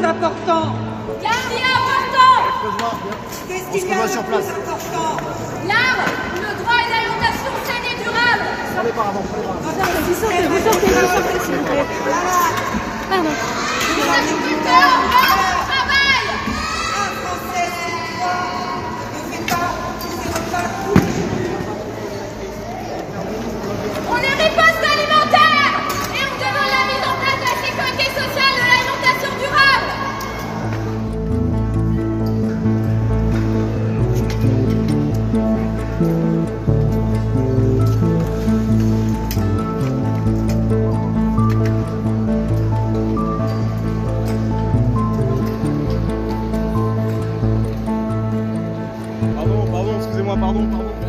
plus important. Qu'est-ce qu'il y a de plus important? L'arbre, le droit à une alimentation saine et durable. Allez par avant, vous sortez, s'il vous plaît. Pardon. Les agriculteurs au travail. Un Français sur trois ne fait pas tous ses repas courts. On est riposte alimentaire et on demande la mise en place de la sécurité sociale de l'alimentation durable. Pardon, excusez-moi, pardon.